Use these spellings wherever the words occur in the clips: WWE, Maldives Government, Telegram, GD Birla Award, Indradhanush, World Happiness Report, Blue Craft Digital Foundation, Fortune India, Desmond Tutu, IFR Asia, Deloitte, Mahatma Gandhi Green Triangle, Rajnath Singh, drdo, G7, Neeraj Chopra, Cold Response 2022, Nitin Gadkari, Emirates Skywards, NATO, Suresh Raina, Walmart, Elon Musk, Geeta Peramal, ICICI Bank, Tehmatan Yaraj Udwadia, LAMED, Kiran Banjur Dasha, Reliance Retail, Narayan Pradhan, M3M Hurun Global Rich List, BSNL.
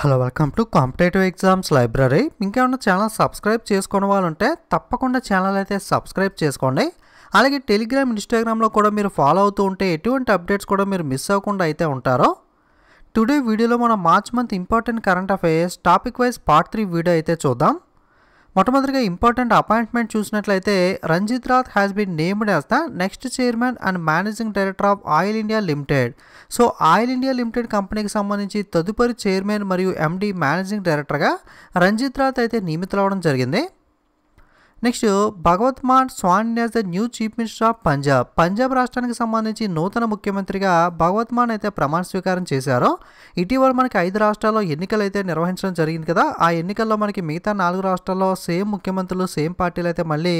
Hello welcome to competitive exams library. ఇంకేమన్నా channel subscribe చేసుకోవడం వాళ్ళుంటే తప్పకుండా ఛానల్ అయితే సబ్స్క్రైబ్ చేసుకోండి. అలాగే టెలిగ్రామ్, ఇన్స్టాగ్రామ్లో కూడా మీరు ఫాలో అవుతూ ఉంటే ఎటువంటి అప్డేట్స్ కూడా మీరు మిస్ అవ్వకుండా అయితే ఉంటారో. టుడే వీడియోలో మనం March month important current affairs topic wise part 3 video అయితే చూద్దాం. మొట్టమొదటిగా ఇంపార్టెంట్ అపాయింట్మెంట్ చూసినట్లయితే Ranjit Rath has been named as the next chairman and managing director of Oil India limited. So Oil India Limited కంపెనీకి సంబంధించి తదుపరి చైర్మన్ మరియు ఎండి మేనేజింగ్ డైరెక్టర్గా రంజిత్ రాథ్ అయితే నియమితులవడం జరిగింది. Next Bhagwant Mann sworn as the new chief minister of Punjab. Punjab రాష్ట్రానికి సంబంధించి నూతన ముఖ్యమంత్రిగా భగవత్ మాన్ అయితే ప్రమాణ స్వీకారం చేశారు. ఇటీవల మనకి 5 రాష్ట్రాల్లో ఎన్నికలు అయితే నిర్వహించడం జరిగింది కదా. ఆ ఎన్నికల్లో మనకి మిగతా 4 రాష్ట్రాల్లో సేమ్ ముఖ్యమంత్రులు, సేమ్ పార్టీలు అయితే మళ్ళీ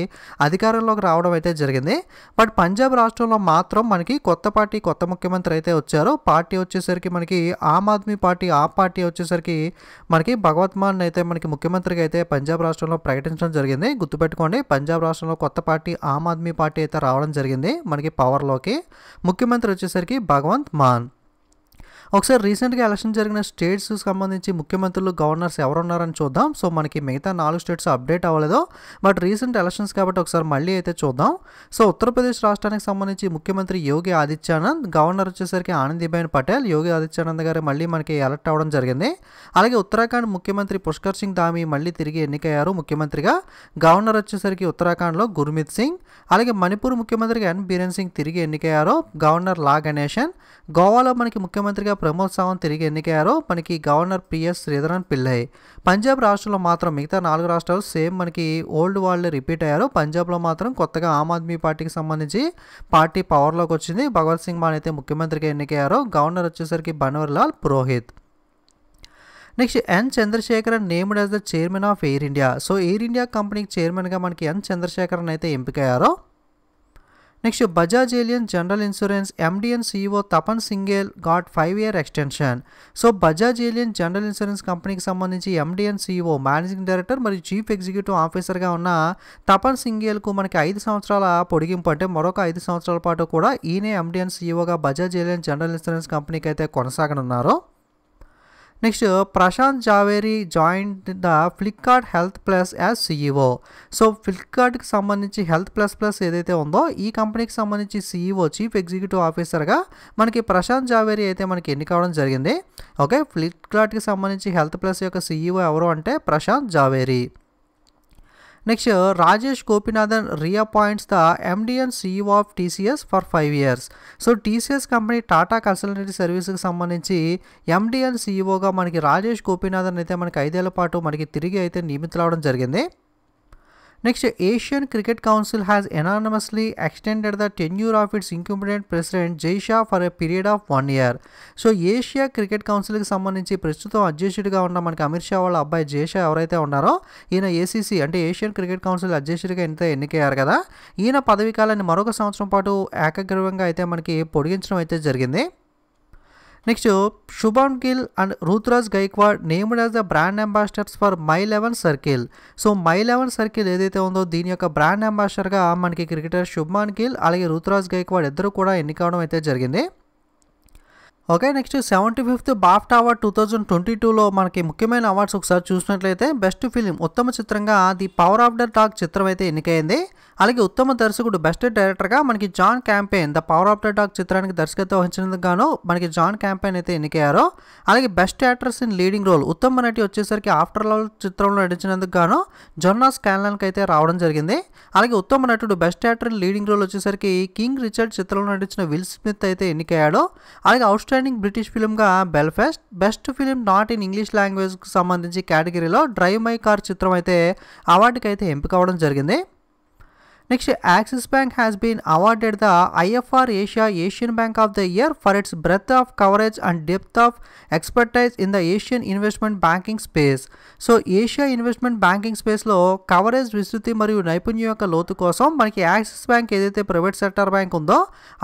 అధికారంలోకి రావడం అయితే జరిగింది. బట్ పంజాబ్ రాష్ట్రంలో మాత్రం మనకి కొత్త పార్టీ, కొత్త ముఖ్యమంత్రి అయితే వచ్చారు. పార్టీ వచ్చేసరికి మనకి ఆమ్ ఆద్మీ పార్టీ. ఆ పార్టీ వచ్చేసరికి మనకి భగవత్ మాన్ అయితే మనకి ముఖ్యమంత్రిగా అయితే పంజాబ్ రాష్ట్రంలో ప్రకటించడం జరిగింది. గుర్తుపెట్టు పెట్టుకోండి, పంజాబ్ రాష్ట్రంలో కొత్త పార్టీ ఆమ్ ఆద్మీ పార్టీ అయితే రావడం జరిగింది మనకి పవర్లోకి. ముఖ్యమంత్రి వచ్చేసరికి భగవంత్ మాన్. ఒకసారి రీసెంట్గా ఎలక్షన్ జరిగిన స్టేట్స్కి సంబంధించి ముఖ్యమంత్రులు, గవర్నర్స్ ఎవరున్నారని చూద్దాం. సో మనకి మిగతా 4 స్టేట్స్ అప్డేట్ అవ్వలేదు, బట్ రీసెంట్ ఎలక్షన్స్ కాబట్టి ఒకసారి మళ్ళీ అయితే చూద్దాం. సో ఉత్తరప్రదేశ్ రాష్ట్రానికి సంబంధించి ముఖ్యమంత్రి యోగి ఆదిత్యానంద్, గవర్నర్ వచ్చేసరికి ఆనందీబెన్ పటేల్. యోగి ఆదిత్యానంద్ గారు మళ్ళీ మనకి ఎలక్ట్ అవ్వడం జరిగింది. అలాగే ఉత్తరాఖండ్ ముఖ్యమంత్రి పుష్కర్ సింగ్ ధామీ మళ్ళీ తిరిగి ఎన్నికయ్యారు ముఖ్యమంత్రిగా. గవర్నర్ వచ్చేసరికి ఉత్తరాఖండ్లో గుర్మిత్ సింగ్. అలాగే మణిపూర్ ముఖ్యమంత్రిగా ఎన్ బీరేన్ సింగ్ తిరిగి ఎన్నికయ్యారు, గవర్నర్ లా గణేశన్. గోవాలో మనకి ముఖ్యమంత్రిగా ప్రమోద్ సావంత్ తిరిగి ఎన్నికయ్యారు, మనకి గవర్నర్ పిఎస్ శ్రీధరన్ పిల్లై. పంజాబ్ రాష్ట్రంలో మాత్రం మిగతా 4 రాష్ట్రాలు సేమ్ మనకి ఓల్డ్ వాళ్ళే రిపీట్ అయ్యారు. పంజాబ్లో మాత్రం కొత్తగా ఆమ్ ఆద్మీ పార్టీకి సంబంధించి పార్టీ పవర్లోకి వచ్చింది. భగవత్ సింగ్ మాన్ అయితే ముఖ్యమంత్రిగా ఎన్నికయ్యారు, గవర్నర్ వచ్చేసరికి Banwarilal Purohit. Next N Chandrasekhar named as the chairman of Air India. So Air India కంపెనీకి చైర్మన్గా మనకి ఎన్ చంద్రశేఖరన్ అయితే ఎంపికయ్యారు. Next Bajaj Allianz general insurance MD and CEO Tapan Singhel got 5-year extension. So Bajaj Allianz general insurance కంపెనీకి సంబంధించి ఎండి అండ్ సిఇఓ, మేనేజింగ్ డైరెక్టర్ మరియు chief executive ఆఫీసర్గా ఉన్న తపన్ సింగల్కు మనకి 5 సంవత్సరాల పొడిగింపు, అంటే మరొక 5 సంవత్సరాల పాటు కూడా ఈయనే ఎండి అండ్ సిఇఓగా బజాజ్ ఏలియన్ జనరల్ ఇన్సూరెన్స్ కంపెనీకి అయితే కొనసాగనున్నారు. Next Prashant Javeri joined the Flipkart health plus as CEO. So ఫ్లిప్కార్ట్కి సంబంధించి హెల్త్ ప్లస్ ప్లస్ ఏదైతే ఉందో ఈ కంపెనీకి సంబంధించి సిఇఓ, చీఫ్ ఎగ్జిక్యూటివ్ ఆఫీసర్గా మనకి ప్రశాంత్ జావేరీ అయితే మనకి ఎన్నికవడం జరిగింది. ఓకే, ఫ్లిప్కార్ట్కి సంబంధించి హెల్త్ ప్లస్ యొక్క సిఇఓ ఎవరు అంటే Prashant Jhaveri. Next Rajesh Gopinathan reappoints the MD and CEO of TCS for 5 years. So TCS company, Tata consultancy సర్వీస్కి సంబంధించి ఎండి అండ్ సిఇఓగా మనకి రాజేష్ కోపినాథన్ అయితే మనకి 5 ఏళ్ల పాటు మనకి తిరిగి అయితే నియమితులవడం జరిగింది. Next Asian Cricket Council has unanimously extended the tenure of its incumbent president Jay Shah for a period of 1 year. So Asia Cricket కౌన్సిల్కి సంబంధించి ప్రస్తుతం అధ్యక్షుడిగా ఉన్న మనకి అమిత్ షా వాళ్ళ అబ్బాయి జైషా ఎవరైతే ఉన్నారో ఈయన ఏసీసీ అంటే ఏషియన్ క్రికెట్ కౌన్సిల్ అధ్యక్షుడిగా అయితే ఎన్నికయ్యారు కదా. ఈయన పదవీకాలాన్ని మరొక సంవత్సరం పాటు ఏకగ్రీవంగా అయితే మనకి పొడిగించడం అయితే జరిగింది. Next Shubman Gill and Ruturaj Gaikwad named as the brand ambassadors for My 11 Circle. So My 11 Circle ఏదైతే ఉందో దీని యొక్క బ్రాండ్ అంబాసిడర్గా మనకి క్రికెటర్ శుభన్ గిల్ అలాగే రుత్రాజ్ గైక్వాడ్ ఇద్దరు కూడా ఎన్నికవడం అయితే జరిగింది. Okay, next 75th BAFTA award 2022లో మనకి ముఖ్యమైన అవార్డ్స్ ఒకసారి చూసినట్లయితే బెస్ట్ ఫిలిం, ఉత్తమ చిత్రంగా the power of the dog చిత్రం అయితే ఎన్నికైంది. అలాగే ఉత్తమ దర్శకుడు, బెస్ట్ డైరెక్టర్గా మనకి Jane Campion the power of the dog చిత్రానికి దర్శకత్వం వహించినందుకు గాను మనకి జాన్ క్యాంపెయిన్ అయితే ఎన్నికయ్యారు. అలాగే best actress in leading role, ఉత్తమ నటి వచ్చేసరికి ఆఫ్టర్ లవ్ చిత్రంలో నటించినందుకు గాను జొన్నా స్కాన్లాన్కి అయితే రావడం జరిగింది. అలాగే ఉత్తమ నటుడు, best actor in leading role వచ్చేసరికి కింగ్ రిచర్డ్ చిత్రంలో నటించిన విల్ స్మిత్ అయితే ఎన్నికయ్యాడు. అలాగే అవుట్ బ్రిటిష్ ఫిలింగా Belfast. Best film not in English లాంగ్వేజ్కి సంబంధించి కేటగిరీలో డ్రైవ్ మై కార్ చిత్రం అయితే అవార్డుకి అయితే ఎంపిక అవ్వడం జరిగింది. Next Axis Bank has been awarded the IFR Asia Asian bank of the year for its breadth of coverage and depth of expertise in the Asian investment banking space. So Asia investment banking స్పేస్లో coverage, విస్తృతి మరియు నైపుణ్యం యొక్క లోతు కోసం మనకి Axis Bank ఏదైతే private sector bank ఉందో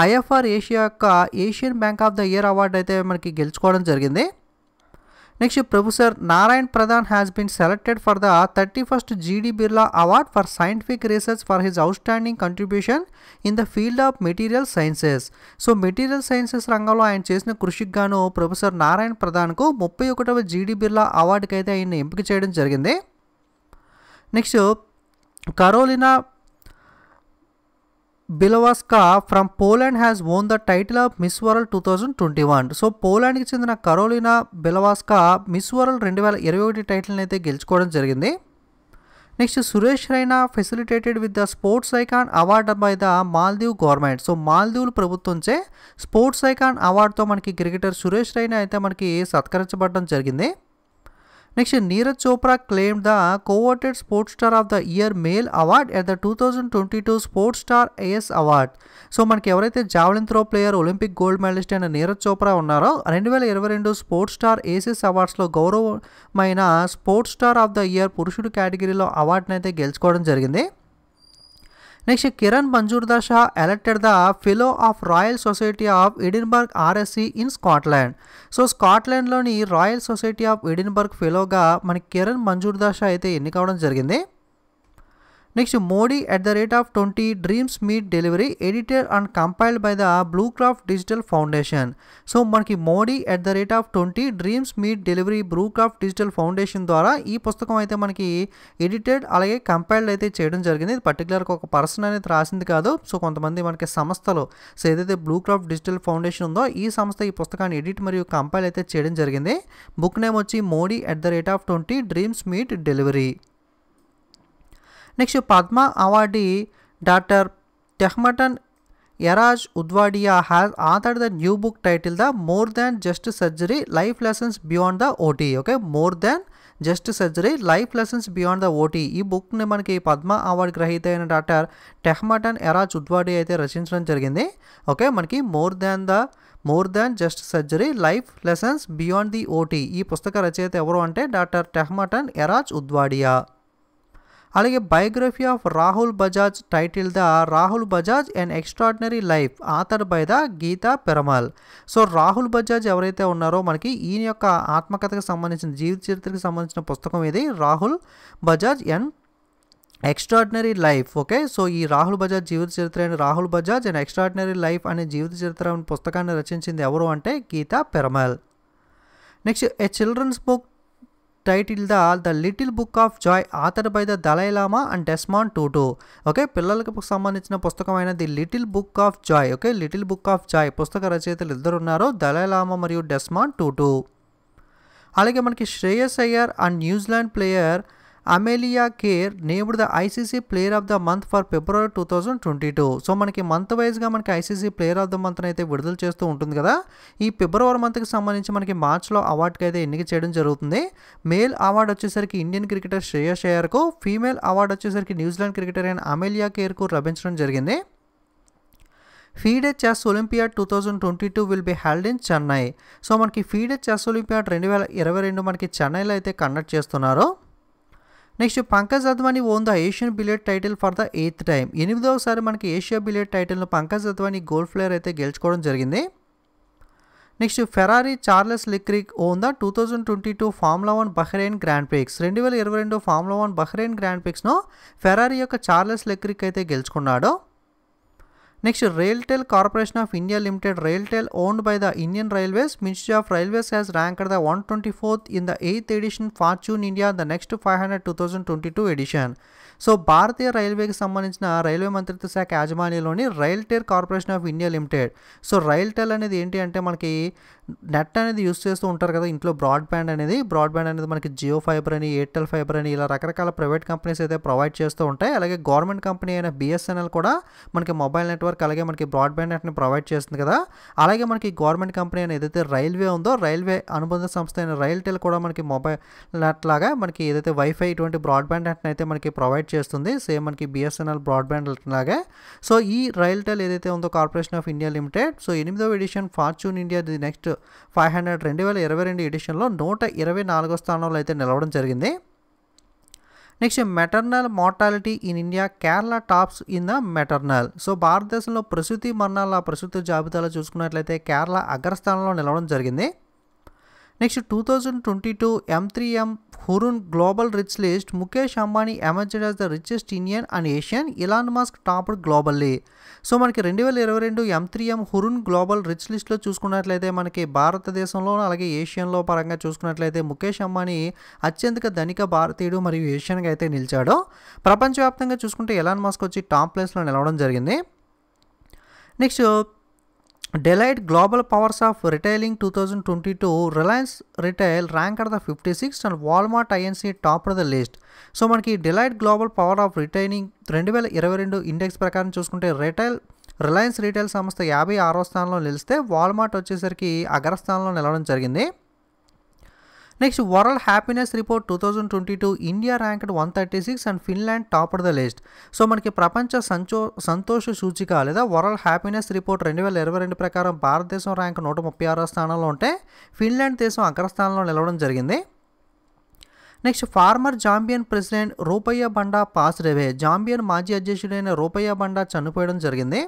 IFR ఏషియా యొక్క Asian bank of the year award అయితే మనకి గెలుచుకోవడం జరిగింది. Next, Professor Narayan Pradhan has been selected for the 31st GD Birla Award for Scientific Research for his outstanding contribution in the field of material sciences. So, material sciences Rangalo and Chesna Krushigano, Professor Narayan Pradhan ko 31st GD Birla Award kaithe in empiki cheyadam jarigindi. Next, Carolina Bielowska from Poland has won the title of Miss World 2021. So Poland ki chendina Carolina Bielowska Miss World 2021 title nete gelichukodam jarigindi. Next, Suresh Raina facilitated with the Sports Icon Award by the Maldives government. So Maldives prabhutvanche Sports Icon Award tho manaki cricketer Suresh Raina aithe manaki satkarinchabaddam jarigindi. Next, Neeraj Chopra claimed the coveted Sports Star of the Year Male Award at the 2022 Sports Star AS Award. So, manaki evaraithe javelin throw player Olympic gold medalist and Neeraj Chopra unnaro 2022 Sports Star AS Awards lo gauravaina Sports Star of the Year Purushudu category lo award naithe geluchukodam jarigindi. Next, Kiran Banjur Dasha elected the Fellow of Royal Society of Edinburgh RSC in Scotland. So, Scotland loni Royal Society of Edinburgh Fellow ga mani Kiran Banjur Dasha aithe ennikavadam jarigindi. Next, Modi at the rate of 20 Dreams Meet Delivery, edited and compiled by the Blue Craft Digital Foundation. So, manaki Modi at the rate of 20 Dreams Meet Delivery Blue Craft Digital Foundation ద్వారా ఈ పుస్తకం అయితే మనకి edited అలాగే compiled అయితే చేయడం జరిగింది. ఇది పర్టికులర్గా ఒక పర్సన్ అనేది రాసింది కాదు. సో కొంతమంది మనకి సంస్థలు సో ఏదైతే బ్లూ క్రాఫ్ట్ డిజిటల్ ఫౌండేషన్ ఉందో ఈ సంస్థ ఈ పుస్తకాన్ని ఎడిట్ మరియు కంపైల్ అయితే చేయడం జరిగింది. బుక్ నేమ్ వచ్చి Modi at the rate of 20 Dreams Meet Delivery. Next, Padma Awardee Dr. Tehmatan Yaraj Udwadia has authored the new book titled The More Than Just Surgery Life Lessons Beyond the OT. Okay, More Than Just Surgery Life Lessons Beyond the OT. This book is manaki Padma Award grahita Dr. Tehmatan Yaraj Udwadia aithe rachinchadam jarigindi. Okay, manaki More Than Just Surgery Life Lessons Beyond the OT. Ee pustaka rachayita evaru ante Dr. Tehmatan Yaraj Udwadia. అలాగే biography of Rahul Bajaj title the Rahul Bajaj and extraordinary life author by the Gita Piramal. So Rahul Bajaj ఎవరైతే ఉన్నారో మనకి ఈయన యొక్క ఆత్మకథకు సంబంధించిన జీవిత చరిత్రకు సంబంధించిన పుస్తకం ఇది Rahul Bajaj and extraordinary life. Okay, so ఈ రాహుల్ బజాజ్ జీవిత చరిత్ర and Rahul Bajaj and extraordinary life అనే జీవిత చరిత్ర అనే పుస్తకాన్ని రచించింది ఎవరు అంటే Gita Piramal. Next, a children's book title The little book of Joy author by the దలై లామా అండ్ డెస్మాండ్ టూటు. ఓకే, పిల్లలకు సంబంధించిన పుస్తకం అయిన the little book of Joy. Okay, little book of Joy పుస్తక రచయితలు ఇద్దరు ఉన్నారు, దలై లామా మరియు డెస్మాండ్ టూటు. అలాగే మనకి Shreyas Iyer and New Zealand player Amelia Kerr named the ICC player of the month for February 2022. So మనకి మంత్ వైజ్గా మనకి ఐసీసీ ప్లేయర్ ఆఫ్ ద మంత్ని అయితే విడుదల చేస్తూ ఉంటుంది కదా. ఈ ఫిబ్రవరి మంత్కి సంబంధించి మనకి మార్చ్లో అవార్డుకి అయితే ఎన్నిక చేయడం జరుగుతుంది. మేల్ అవార్డు వచ్చేసరికి ఇండియన్ క్రికెటర్ శ్రేయస్ అయ్యర్కు, ఫీమేల్ అవార్డు వచ్చేసరికి న్యూజిలాండ్ క్రికెటర్ అయిన అమేలియా కేర్కు లభించడం జరిగింది. FIDE chess olympiad 2022 will be held in Chennai. So మనకి ఫీడే చెస్ ఒలింపియాడ్ 2022 మనకి చెన్నైలో అయితే కండక్ట్ చేస్తున్నారు. Next, Pankaj Advani won the Asian billiard title for the 8th time. 8వసారి మనకి ఏషియా బిలియర్డ్ టైటిల్ను పంకజ్ అద్వానీ గోల్డ్ ప్లేయర్ అయితే గెలుచుకోవడం జరిగింది. Next, Ferrari Charles Leclerc won the 2022 Formula 1 Bahrain grand Prix. 2022 Formula 1 Bahrain grand ప్రిక్స్ను ఫెరారీ యొక్క చార్లెస్ లెక్రిక్ అయితే గెలుచుకున్నాడు. Next, RailTel corporation of India limited RailTel owned by the Indian railways ministry of railways has ranked the 124th in the 8th edition Fortune India the next 500 2022 edition. So భారతీయ రైల్వేకి సంబంధించిన railway మంత్రిత్వ శాఖ యాజమాన్యంలోని RailTel corporation of India limited. So RailTel అనేది ఏంటి అంటే మనకి నెట్ అనేది యూస్ చేస్తూ ఉంటారు కదా ఇంట్లో బ్రాడ్బ్యాండ్ అనేది మనకి జియో ఫైబర్ అని ఎయిర్టెల్ ఫైబర్ అని ఇలా రకరకాల ప్రైవేట్ కంపెనీస్ అయితే ప్రొవైడ్ చేస్తూ ఉంటాయి. అలాగే గవర్నమెంట్ కంపెనీ అయిన BSNL కూడా మనకి మొబైల్ నెట్వర్క్ అలాగే మనకి బ్రాడ్బ్యాండ్ నెట్ని ప్రొవైడ్ చేస్తుంది కదా. అలాగే మనకి గవర్నమెంట్ కంపెనీ అని ఏదైతే రైల్వే ఉందో రైల్వే అనుబంధ సంస్థ అయిన రైల్టెల్ కూడా మనకి మొబైల్ నెట్ లాగా మనకి ఏదైతే వైఫై ఇటువంటి బ్రాడ్బ్యాండ్ నెట్ని అయితే మనకి ప్రొవైడ్ చేస్తుంది, సేమ్ మనకి BSNL బ్రాడ్బ్యాండ్ లాగే. సో ఈ రైల్టెల్ ఏదైతే ఉందో corporation of India limited so 8వ edition Fortune India the next 500 2022 ఎడిషన్లో 124వ స్థానంలో అయితే నిలవడం జరిగింది. Next, maternal mortality in India Kerala tops in the maternal. So భారతదేశంలో ప్రసూతి మరణాల ప్రసూతి జాబితాలో చూసుకున్నట్లయితే కేరళ అగ్రస్థానంలో నిలవడం జరిగింది. Next, 2022 M3M Hurun Global Rich List, Mukesh Ambani emerged as the richest Indian and Asian, Elon Musk topped globally. So, మనకి 2022 M3M Hurun Global Rich List లో చూసుకున్నట్లయితే మనకి భారతదేశంలో అలాగే ఏషియన్లో పరంగా చూసుకున్నట్లయితే ముఖేష్ అంబానీ అత్యంత ధనిక భారతీయుడు మరియు ఏషియన్గా అయితే నిలిచాడు. ప్రపంచవ్యాప్తంగా చూసుకుంటే ఎలాన్ మస్క్ వచ్చి టాప్ ప్లేస్లో నిలవడం జరిగింది. Next Deloitte Global Powers of Retailing 2022, Reliance Retail ranked at the 56th and Walmart INC topped the list. So, మనకి Deloitte Global Power of Retailing 2022 index ప్రకారం చూసుకుంటే రిలయన్స్ రీటైల్ సంస్థ 56వ స్థానంలో నిలిస్తే వాల్మార్ట్ వచ్చేసరికి అగ్రస్థానంలో నిలవడం జరిగింది. Next, World Happiness Report 2022, India ranked 136 and Finland topped the list. So, మనకి ప్రపంచ సంతోష సూచిక లేదా వరల్డ్ హ్యాపీనెస్ రిపోర్ట్ 2022 ప్రకారం భారతదేశం ర్యాంక్ 136వ స్థానంలో ఉంటే ఫిన్లాండ్ దేశం అగ్రస్థానంలో నిలవడం జరిగింది. Next, former Zambian president Rupiah Banda passed away. Zambian మాజీ అధ్యక్షుడైన రూపయ్య బండా చనిపోయడం జరిగింది.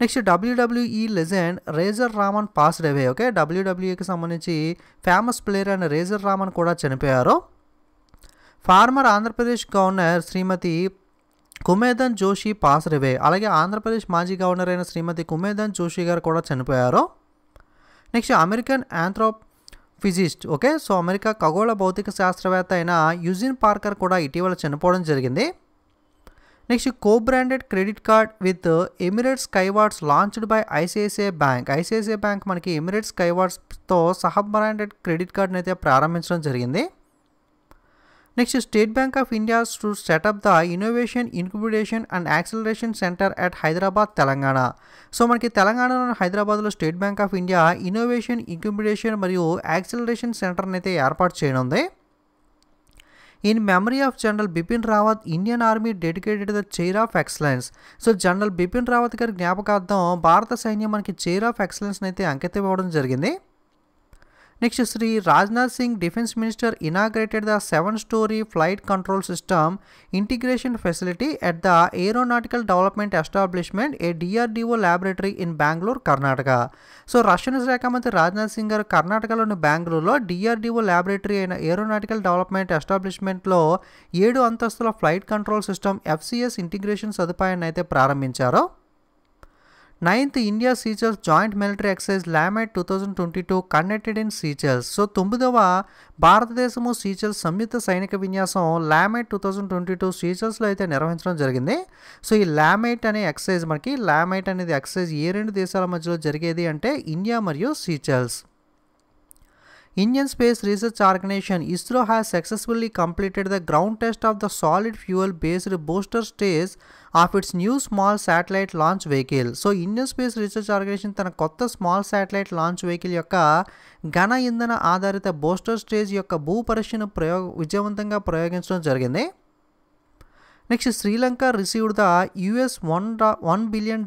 Next, WWE legend Razor Ramon passed away. Okay, డబ్ల్యూడబ్ల్యూఈకి సంబంధించి ఫేమస్ ప్లేయర్ అయిన రేజర్ రామన్ కూడా చనిపోయారు. Former Andhra Pradesh governor Shrimati Kumudben Joshi passed away. అలాగే ఆంధ్రప్రదేశ్ మాజీ గవర్నర్ అయిన శ్రీమతి కుమేదన్ జోషి గారు కూడా చనిపోయారు. Next, American astrophysicist, okay, so America ఖగోళ భౌతిక శాస్త్రవేత్త అయిన యూజిన్ పార్కర్ కూడా ఇటీవల చనిపోవడం జరిగింది. Next, co-branded credit card with Emirates Skywards launched by ICICI Bank. ICICI Bank మనకి Emirates Skywardsతో సహబ్రాండెడ్ క్రెడిట్ కార్డ్ని అయితే ప్రారంభించడం జరిగింది. Next, state bank of India to set up the innovation incubation and acceleration centre at Hyderabad, Telangana. So మనకి తెలంగాణలోని హైదరాబాద్లో state bank of India innovation incubation మరియు యాక్సిలరేషన్ సెంటర్ని అయితే ఏర్పాటు చేయనుంది. In memory of General Bipin Rawat, Indian Army dedicated the Chair of Excellence. So, General Bipin Rawat గారి జ్ఞాపకార్థం భారత సైన్యం మనకి చైర్ ఆఫ్ ఎక్సలెన్స్ని అయితే అంకితం ఇవ్వడం జరిగింది. Next, Shri Rajnath Singh defence minister inaugurated the 7-story flight control system integration facility at the aeronautical development establishment a DRDO laboratory in Bengaluru, Karnataka. So రక్షణ శాఖ మంత్రి రాజ్నాథ్ సింగ్ గారు కర్ణాటకలోని బెంగళూరులో డిఆర్డిఓ ల్యాబొరేటరీ అయిన ఏరోనాటికల్ డెవలప్మెంట్ ఎస్టాబ్లిష్మెంట్లో 7 అంతస్తుల flight control system FCS integration సదుపాయాన్ని అయితే ప్రారంభించారు. 9th India Seychelles Joint Military Exercise LAMED 2022 conducted in Seychelles. So 9వ భారతదేశము సీచెల్స్ సంయుక్త సైనిక విన్యాసం లామెట్ 2022 సీచెల్స్లో అయితే నిర్వహించడం జరిగింది. సో ఈ లామెట్ అనే ఎక్సైజ్ మనకి లామెట్ అనేది ఎక్సైజ్ ఏ రెండు దేశాల మధ్యలో జరిగేది అంటే ఇండియా మరియు సీచెల్స్. Indian Space Research Organization ISRO has successfully completed the ground test of the solid fuel based booster stage of its new small satellite launch vehicle. So Indian Space Research Organization తన కొత్త small satellite launch vehicle యొక్క ఘన ఇంధన ఆధారిత booster stage యొక్క భూ పరీక్షను విజయవంతంగా ప్రయోగించడం జరిగింది. Next, Sri Lanka received the $1 billion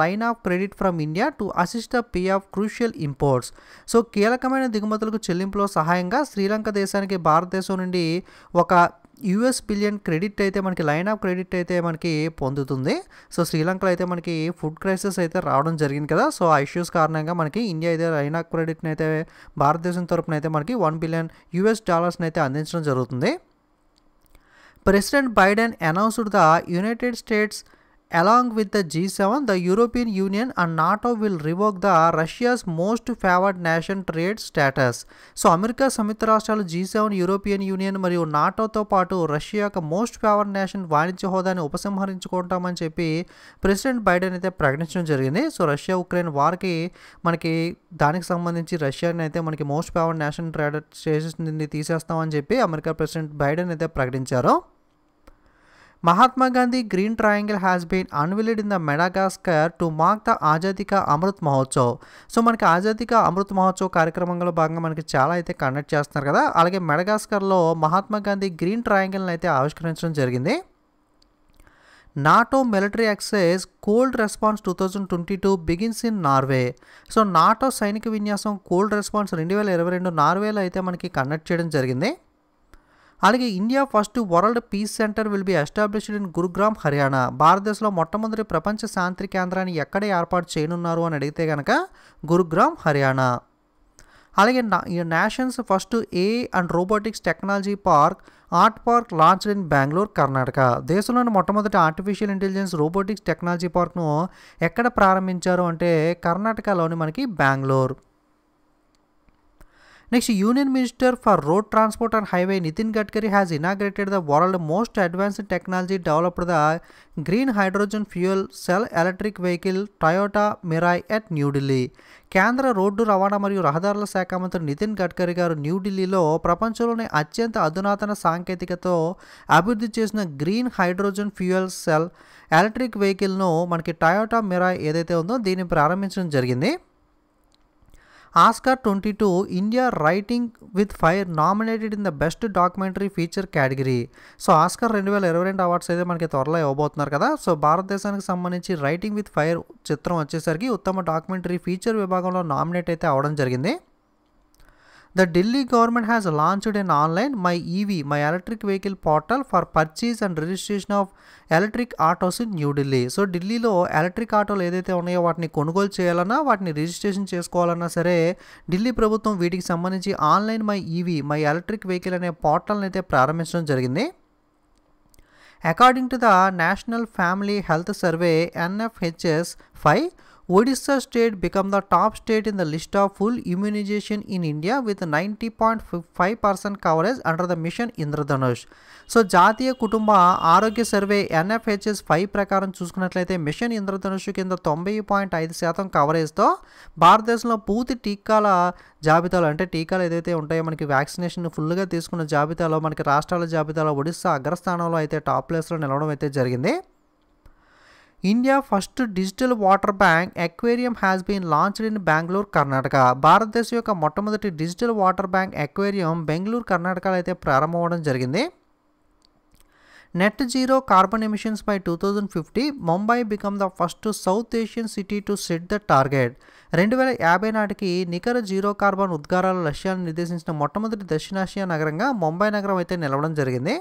line of credit from India to assist the pay of crucial imports. So కీలకమైన దిగుమతులకు చెల్లింపులో సహాయంగా శ్రీలంక దేశానికి భారతదేశం నుండి ఒక $1 బిలియన్ క్రెడిట్ అయితే మనకి లైన్ ఆఫ్ క్రెడిట్ అయితే మనకి పొందుతుంది. సో శ్రీలంకలో అయితే మనకి ఫుడ్ క్రైసిస్ అయితే రావడం జరిగింది కదా. సో ఆ ఇష్యూస్ కారణంగా మనకి ఇండియా అయితే లైన్ ఆఫ్ క్రెడిట్ని అయితే భారతదేశం తరఫున అయితే మనకి $1 బిలియన్ అయితే అందించడం జరుగుతుంది. President Biden announced the United States, along with the G7, the European Union and NATO will revoke the Russia's most favored nation trade status. So, America, సంయుక్త రాష్ట్రాలు G7, యూరోపియన్ యూనియన్ మరియు నాటోతో పాటు రష్యా యొక్క most favoured nation వాణిజ్య హోదాని ఉపసంహరించుకుంటామని చెప్పి president Biden అయితే ప్రకటించడం జరిగింది. So Russia Ukraine వార్కి మనకి దానికి సంబంధించి రష్యాని అయితే మనకి most favoured nation trade status నుండి తీసేస్తామని చెప్పి అమెరికా ప్రెసిడెంట్ బైడెన్ అయితే ప్రకటించారు. Mahatma Gandhi Green Triangle has been unveiled in the Madagascar to mark the Azadi Ka Amrit Mahotsav. So మనకి ఆజాదీ కా అమృత్ మహోత్సవ్ కార్యక్రమంలో భాగంగా మనకి చాలా అయితే కండక్ట్ చేస్తున్నారు కదా. అలాగే మెడగాస్కర్లో మహాత్మా గాంధీ గ్రీన్ ట్రయాంగిల్ని అయితే ఆవిష్కరించడం జరిగింది. NATO military exercise Cold Response 2022 begins in Norway. So NATO సైనిక విన్యాసం కోల్డ్ రెస్పాన్స్ 2022 నార్వేలో అయితే మనకి కండక్ట్ చేయడం జరిగింది. అలాగే India first world peace centre will be established in Gurugram, Haryana. భారతదేశంలో మొట్టమొదటి ప్రపంచ శాంతి కేంద్రాన్ని ఎక్కడ ఏర్పాటు చేయనున్నారు అని అడిగితే కనుక గురుగ్రామ్, హర్యానా. అలాగే nation's first A and robotics technology park art park launched in Bengaluru Karnataka. దేశంలోని మొట్టమొదటి ఆర్టిఫిషియల్ ఇంటెలిజెన్స్ రోబోటిక్స్ టెక్నాలజీ పార్క్ను ఎక్కడ ప్రారంభించారు అంటే కర్ణాటకలోని మనకి Bengaluru. Next, Union Minister for Road Transport and Highway Nitin Gadkari has inaugurated the world's most advanced technology developed the green hydrogen fuel cell electric vehicle Toyota Mirai at New Delhi. కేంద్ర road రవాణా మరియు రహదారుల శాఖ మంత్రి నితిన్ గడ్కరీ గారు న్యూఢిల్లీలో ప్రపంచంలోనే అత్యంత అధునాతన సాంకేతికతో అభివృద్ధి చేసిన green hydrogen fuel cell electric వెహికల్ను మనకి టయోటా మిరాయ్ ఏదైతే ఉందో దీన్ని ప్రారంభించడం జరిగింది. Oscar 2022 India Writing with Fire nominated in the Best Documentary Feature category. So Oscar 2022 awards అయితే మనకి త్వరలో ఇవ్వబోతున్నారు కదా. సో భారతదేశానికి సంబంధించి రైటింగ్ విత్ ఫైర్ చిత్రం వచ్చేసరికి ఉత్తమ డాక్యుమెంటరీ ఫీచర్ విభాగంలో నామినేట్ అయితే అవ్వడం జరిగింది. The Delhi government has launched an online My EV, My Electric Vehicle portal for purchase and registration of electric autos in New Delhi. So, ఢిల్లీలో ఎలక్ట్రిక్ ఆటోలు ఏదైతే ఉన్నాయో వాటిని కొనుగోలు చేయాలన్నా వాటిని రిజిస్ట్రేషన్ చేసుకోవాలన్నా సరే ఢిల్లీ ప్రభుత్వం వీటికి సంబంధించి online my EV my electric vehicle అనే పోర్టల్ని అయితే ప్రారంభించడం జరిగింది. According to the national family health survey NFHS 5, Odisha state became the top state in the list of full immunization in India with 90.5% coverage under the mission Indradhanush. So, జాతీయ కుటుంబ ఆరోగ్య survey NFHS 5 ప్రకారం చూసుకున్నట్లయితే machine Indradhanush కింద 90.5% కవరేజ్తో భారతదేశంలో పూర్తి టీకాల జాబితాలో అంటే టీకాలు ఏదైతే ఉంటాయో మనకి వ్యాక్సినేషన్ ఫుల్గా తీసుకున్న జాబితాలో మనకి రాష్ట్రాల జాబితాలో ఒడిస్సా అగ్రస్థానంలో అయితే టాప్ ప్లేస్లో నిలవడం అయితే జరిగింది. India first digital water bank aquarium has been launched in Bangalore, Karnataka. భారతదేశం యొక్క మొట్టమొదటి digital water bank aquarium Bengaluru కర్ణాటకలో అయితే ప్రారంభమవడం జరిగింది. Net zero carbon emissions by 2050 Mumbai become the first south Asian city to set the target. 2050 నాటికి నికర zero carbon ఉద్గారాల లక్ష్యాన్ని నిర్దేశించిన మొట్టమొదటి దక్షిణాసియా నగరంగా ముంబై నగరం అయితే నిలవడం జరిగింది.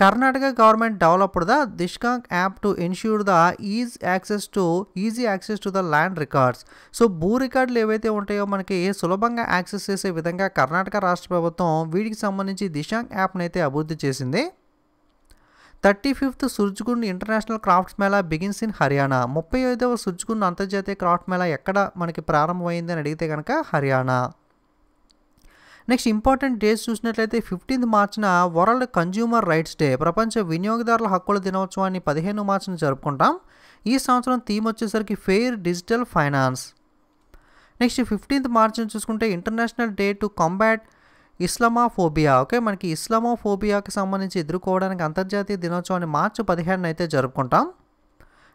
Karnataka government developed the Dishkank app to ensure the easy access to the land records. So, భూ రికార్డులు ఏవైతే ఉంటాయో మనకి సులభంగా యాక్సెస్ చేసే విధంగా కర్ణాటక రాష్ట్ర ప్రభుత్వం వీటికి సంబంధించి దిశాంక్ యాప్ని అయితే అభివృద్ధి చేసింది. 35th Surajkund international crafts Mela begins in Haryana. 35వ సుర్జ్గుండ్ అంతర్జాతీయ క్రాఫ్ట్ మేళా ఎక్కడ మనకి ప్రారంభమైంది అని అడిగితే కనుక హర్యానా. నెక్స్ట్ ఇంపార్టెంట్ డేస్ చూసినట్లయితే 15 మార్చిన వరల్డ్ కన్జ్యూమర్ రైట్స్ డే ప్రపంచ వినియోగదారుల హక్కుల దినోత్సవాన్ని 15 మార్చిన జరుపుకుంటాం. ఈ సంవత్సరం థీమ్ వచ్చేసరికి ఫెయిర్ డిజిటల్ ఫైనాన్స్. నెక్స్ట్ 15 మార్చిన చూసుకుంటే international day to combat Islamophobia. Okay మనకి ఇస్లామాఫోబియాకి సంబంధించి ఎదుర్కోవడానికి అంతర్జాతీయ దినోత్సవాన్ని మార్చి 15 అయితే జరుపుకుంటాం.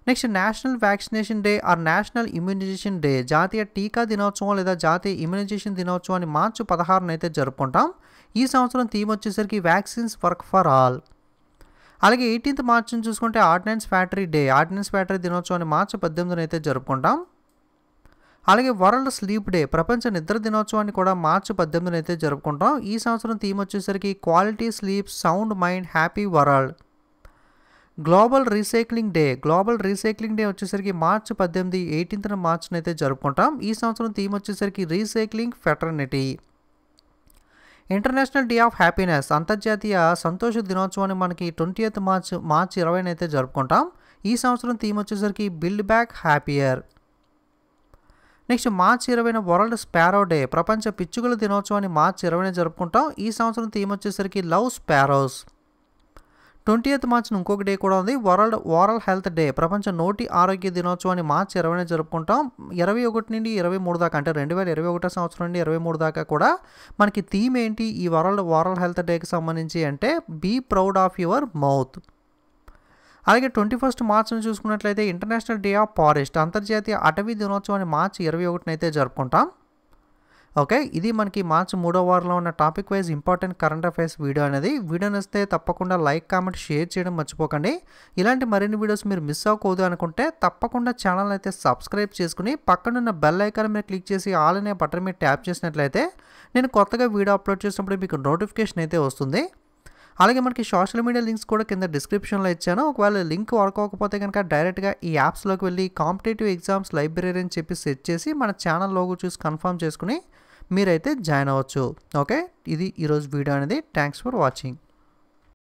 Next national vaccination day or national immunization day జాతీయ టీకా దినోత్సవం లేదా జాతీయ ఇమ్యునైజేషన్ దినోత్సవాన్ని మార్చి 16 అయితే జరుపుకుంటాం. ఈ సంవత్సరం థీమ్ వచ్చేసరికి వ్యాక్సిన్స్ వర్క్ ఫర్ ఆల్. అలాగే 18 మార్చిని చూసుకుంటే ordnance factory day ordnance factory దినోత్సవాన్ని మార్చి 18 అయితే జరుపుకుంటాం. అలాగే వరల్డ్ స్లీప్ డే ప్రపంచ నిద్ర దినోత్సవాన్ని కూడా మార్చి 18 అయితే జరుపుకుంటాం. ఈ సంవత్సరం థీమ్ వచ్చేసరికి quality sleep sound mind happy world. Global recycling day వచ్చేసరికి మార్చి 18 18th మార్చిని అయితే జరుపుకుంటాం. ఈ సంవత్సరం థీమ్ వచ్చేసరికి recycling fraternity. International day of happiness అంతర్జాతీయ సంతోష దినోత్సవాన్ని మనకి 20th మార్చి 20 అయితే జరుపుకుంటాం. ఈ సంవత్సరం థీమ్ వచ్చేసరికి build back happier. Next March 20 world sparrow day ప్రపంచ పిచ్చుకల దినోత్సవాన్ని మార్చి 20 జరుపుకుంటాం. ఈ సంవత్సరం థీమ్ వచ్చేసరికి లవ్ స్పారోస్. 20th మార్చిన ఇంకొక డే కూడా ఉంది వరల్డ్ ఓరల్ హెల్త్ డే ప్రపంచ నోటి ఆరోగ్య దినోత్సవాన్ని మార్చి 20 జరుపుకుంటాం. 21 నుండి 23 దాకా అంటే 2021 సంవత్సరం నుండి 23 దాకా కూడా మనకి థీమ్ ఏంటి ఈ వరల్డ్ ఓరల్ హెల్త్ డేకి సంబంధించి అంటే be proud of your mouth. అలాగే 21st మార్చిని చూసుకున్నట్లయితే ఇంటర్నేషనల్ డే ఆఫ్ ఫారెస్ట్ అంతర్జాతీయ అటవీ దినోత్సవాన్ని మార్చి 21 అయితే జరుపుకుంటాం. ఓకే ఇది మనకి మార్చి 3వ వారంలో ఉన్న topic wise important current affairs video అనేది. వీడియో నచ్చితే తప్పకుండా లైక్ కామెంట్ షేర్ చేయడం మర్చిపోకండి. ఇలాంటి మరిన్ని వీడియోస్ మీరు మిస్ అవ్వకూడదు అనుకుంటే తప్పకుండా ఛానల్ అయితే సబ్స్క్రైబ్ చేసుకుని పక్కనున్న బెల్ ఐకాన్ మీద క్లిక్ చేసి ఆల్ అనే బటన్ మీద ట్యాప్ చేసినట్లయితే నేను కొత్తగా వీడియో అప్లోడ్ చేసినప్పుడు మీకు నోటిఫికేషన్ అయితే వస్తుంది. అలాగే మనకి సోషల్ మీడియా లింక్స్ కూడా కింద డిస్క్రిప్షన్లో ఇచ్చాను. ఒకవేళ లింక్ వర్క్ అవ్వకపోతే కనుక డైరెక్ట్గా ఈ యాప్స్లోకి వెళ్ళి కాంపిటేటివ్ ఎగ్జామ్స్ లైబ్రరీ అని చెప్పి సెట్ చేసి మన ఛానల్ లోగో చూసి కన్ఫర్మ్ చేసుకుని మీరైతే జాయిన్ అవ్వచ్చు. ఓకే, ఇది ఈరోజు వీడియో అనేది. Thanks for watching.